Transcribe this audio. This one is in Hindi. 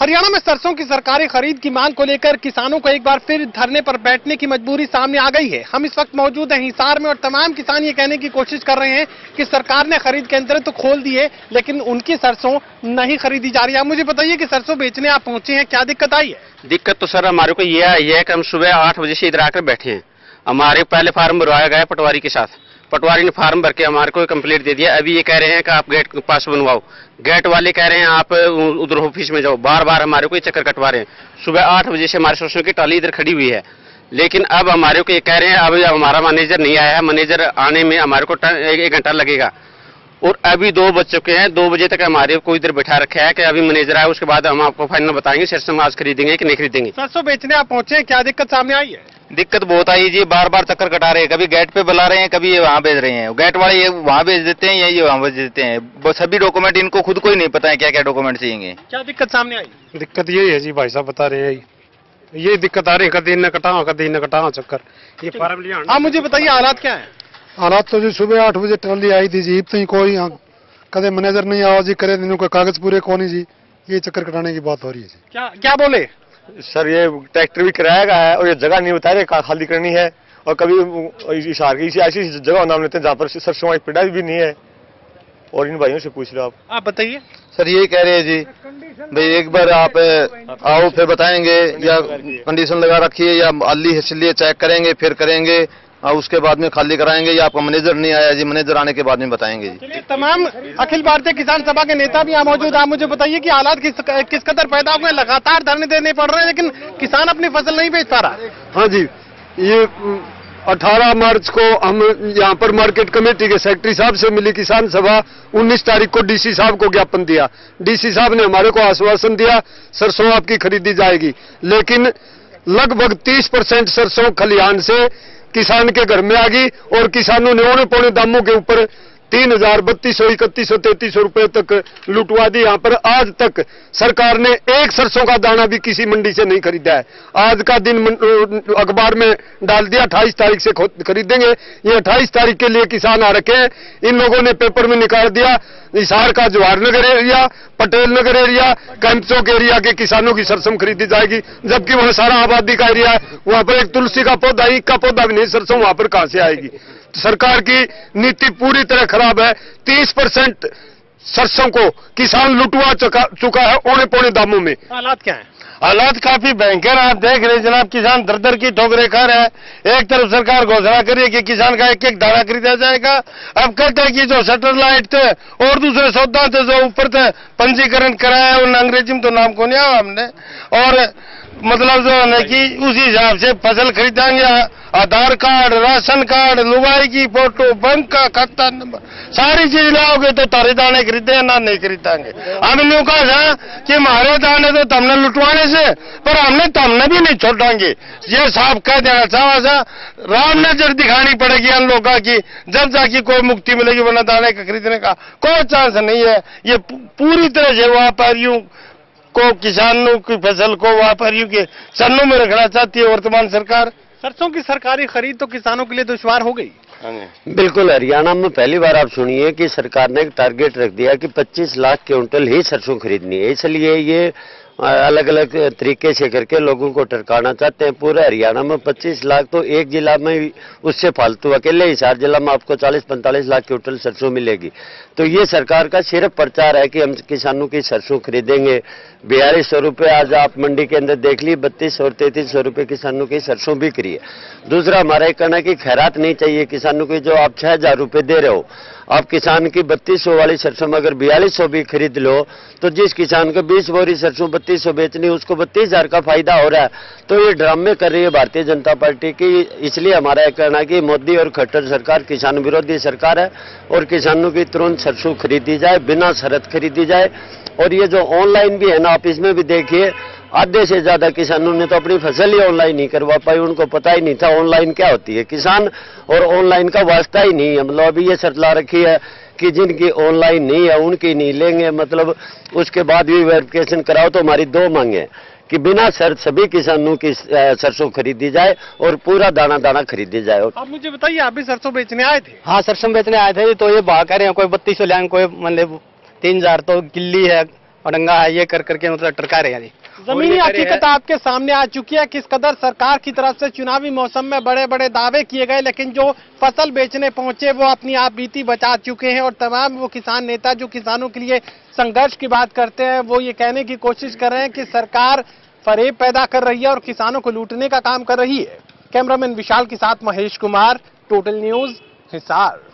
हरियाणा में सरसों की सरकारी खरीद की मांग को लेकर किसानों को एक बार फिर धरने पर बैठने की मजबूरी सामने आ गई है। हम इस वक्त मौजूद हैं हिसार में और तमाम किसान ये कहने की कोशिश कर रहे हैं कि सरकार ने खरीद केंद्र तो खोल दिए लेकिन उनकी सरसों नहीं खरीदी जा रही है। आप मुझे बताइए कि सरसों बेचने आप पहुंचे हैं, क्या दिक्कत आई है? दिक्कत तो सर हमारे को ये आई है कि हम सुबह 8 बजे से इधर आकर बैठे हैं। हमारे पहले फार्म भरवाया गया पटवारी के साथ, पटवारी ने फार्म भर के हमारे को कंप्लीट दे दिया। अभी ये कह रहे हैं कि आप गेट पास बनवाओ, गेट वाले कह रहे हैं आप उधर ऑफिस में जाओ। बार बार हमारे को ये चक्कर कटवा रहे हैं। सुबह 8 बजे से हमारे सरसों की टाली इधर खड़ी हुई है, लेकिन अब हमारे को ये कह रहे हैं अब हमारा मैनेजर नहीं आया है, मैनेजर आने में हमारे को 1 घंटा लगेगा और अभी 2 बज चुके हैं। 2 बजे तक हमारे को इधर बैठा रखा है कि अभी मैनेजर आए, उसके बाद हम आपको फाइनल बताएंगे सरसों आज खरीदेंगे कि नहीं खरीदेंगे। सरसों बेचने आप पहुंचे, क्या दिक्कत सामने आई है? दिक्कत बहुत आई जी, बार बार चक्कर कटा रहे हैं, कभी गेट पे बुला रहे हैं, कभी ये वहाँ भेज रहे हैं, गेट वाले ये वहाँ भेज देते हैं या ये वहाँ भेज देते हैं। सभी डॉक्यूमेंट इनको खुद को ही नहीं पता है क्या क्या डॉक्यूमेंट चाहिए। क्या दिक्कत सामने आई? दिक्कत यही है जी, भाई साहब बता रहे हैं यही दिक्कत आ रही है, कभी न कटाओ कभी न कटाओ चक्कर ये फार्म लिया। आप मुझे बताइए हालात क्या है? हालात तो जी सुबह 8 बजे ट्राली आई थी जी, इतनी कोई कदे मैनेजर नहीं आओ जी, करे दिन को कागज पूरे कौन जी, ये चक्कर कटाने की बात हो रही है जी। क्या बोले सर? ये ट्रैक्टर भी किराया का है और ये जगह नहीं बता रहे खाली करनी है, और कभी इशार की ऐसी जगह नाम लेते हैं जहाँ पर सरसों की पिटाई भी नहीं है। और इन भाइयों से पूछ रहे आप बताइए सर। ये कह रहे हैं जी भाई एक बार आप आओ फिर बताएंगे, या कंडीशन लगा रखिए या अली इसलिए चेक करेंगे फिर करेंगे और उसके बाद में खाली कराएंगे, या आपका मैनेजर नहीं आया जी, मैनेजर आने के बाद में बताएंगे जी। तमाम अखिल भारतीय किसान सभा के नेता भी यहाँ मौजूद। आप मुझे बताइए कि हालात किस कदर पैदा हो गए, लगातार धरने देने पड़ रहे हैं लेकिन किसान अपनी फसल नहीं बेच पा रहा। हाँ जी, ये 18 मार्च को हम यहाँ पर मार्केट कमेटी के सेक्रेटरी साहब से मिली किसान सभा, 19 तारीख को डीसी साहब को ज्ञापन दिया, डीसी साहब ने हमारे को आश्वासन दिया सरसों आपकी खरीदी जाएगी, लेकिन लगभग 30% सरसों खलिहान से किसान के घर में आ गई और किसानों ने औने पौने दामों के ऊपर 3,000, 3,200, 3,100, 3,300 रुपए तक लुटवा दी। यहाँ पर आज तक सरकार ने एक सरसों का दाना भी किसी मंडी से नहीं खरीदा है। आज का दिन अखबार में डाल दिया 28 तारीख से खरीदेंगे, ये 28 तारीख के लिए किसान आ रखे हैं। इन लोगों ने पेपर में निकाल दिया हिसार का Jawahar Nagar area, Patel Nagar area, camp Chowk area के किसानों की सरसों खरीदी जाएगी, जबकि वहाँ सारा आबादी का एरिया है, वहाँ पर एक तुलसी का पौधा, ईख का पौधा भी नहीं, सरसों वहाँ पर कहाँ से आएगी? सरकार की नीति पूरी तरह खराब है। 30% सरसों को किसान लुटवा चुका है औने पौने दामों में। हालात क्या है? हालात काफी भयंकर आप देख रहे हैं जनाब, किसान दर दर की ठोकरे खा रहा है। एक तरफ सरकार घोषणा कर रही है कि किसान का एक एक दाना खरीदा जाएगा, अब कहते हैं कि जो सैटेलाइट थे और दूसरे सौदा थे जो ऊपर थे पंजीकरण कराया है, उन अंग्रेजी में तो नाम को नहीं आया हमने, और मतलब जो है कि उसी हिसाब से फसल खरीदेंगे। आधार कार्ड, राशन कार्ड, लुगाई की फोटो, बैंक का खाता नंबर, सारी चीज लाओगे तो तारे दाने खरीदे ना नहीं खरीदेंगे। हम यूँ कहा था कि हमारे दाने तो तुमने लुटवाने से, पर हमने तुमने भी नहीं छोड़ेंगे, ये साफ कह देना चाह सा। राम नजर दिखानी पड़ेगी हम लोगों की, जब जाके कोई मुक्ति मिलेगी, वरना दाने का खरीदने का कोई चांस नहीं है। ये पूरी तरह से व्यापारियों को, किसानों की फसल को व्यापारियों के चरणों में रखना चाहती है वर्तमान सरकार। सरसों की सरकारी खरीद तो किसानों के लिए दुश्वार हो गई। बिल्कुल, हरियाणा में पहली बार आप सुनिए कि सरकार ने एक टारगेट रख दिया कि 25 लाख क्विंटल ही सरसों खरीदनी है, इसलिए ये अलग अलग तरीके से करके लोगों को टरकाना चाहते हैं। पूरे हरियाणा में 25 लाख तो एक जिला में, उससे फालतू अकेले हिसार जिला में आपको 40-45 लाख क्विंटल सरसों मिलेगी। तो ये सरकार का सिर्फ प्रचार है कि हम किसानों की सरसों खरीदेंगे। 4200 रुपये आज आप मंडी के अंदर देख ली, 3200 और 3300 रुपये किसानों की सरसों बिक्री है। दूसरा हमारा ये कहना कि खैरात नहीं चाहिए किसानों की, जो आप 6000 रुपये दे रहे हो, आप किसान की 3200 वाली सरसों में अगर 4200 भी खरीद लो तो जिस किसान को 20 बोरी सरसों 3200 बेचनी, उसको 32000 का फायदा हो रहा है। तो ये ड्रामे कर रही है भारतीय जनता पार्टी की, इसलिए हमारा यह कहना है कि मोदी और खट्टर सरकार किसान विरोधी सरकार है और किसानों की तुरंत सरसों खरीदी जाए, बिना शर्त खरीदी जाए। और ये जो ऑनलाइन भी है ना, आप इसमें भी देखिए, आधे से ज्यादा किसानों ने तो अपनी फसल ही ऑनलाइन नहीं करवा पाई, उनको पता ही नहीं था ऑनलाइन क्या होती है, किसान और ऑनलाइन का वास्ता ही नहीं है। मतलब अभी ये शर्त ला रखी है कि जिनकी ऑनलाइन नहीं है उनकी नहीं लेंगे, मतलब उसके बाद भी वेरिफिकेशन कराओ। तो हमारी 2 मांगे कि बिना शर्त सभी किसानों की सरसों खरीदी जाए और पूरा दाना खरीदी जाए। आप मुझे बताइए, आप भी सरसों बेचने आए थे? हाँ, सरसों बेचने आए थे। तो ये भाव कह रहे हैं कोई 3200 लेंगे, कोई मतलब 3000, तो गिल्ली है, और नंगा है ये कर करके मतलब टरका रहे यानी जमीनी हकीकत आपके सामने आ चुकी है। किस कदर सरकार की तरफ से चुनावी मौसम में बड़े बड़े दावे किए गए, लेकिन जो फसल बेचने पहुंचे वो अपनी आप बीती बचा चुके हैं। और तमाम वो किसान नेता जो किसानों के लिए संघर्ष की बात करते हैं वो ये कहने की कोशिश कर रहे हैं कि सरकार फरेब पैदा कर रही है और किसानों को लूटने का काम कर रही है। कैमरामैन विशाल के साथ महेश कुमार, टोटल न्यूज, हिसार।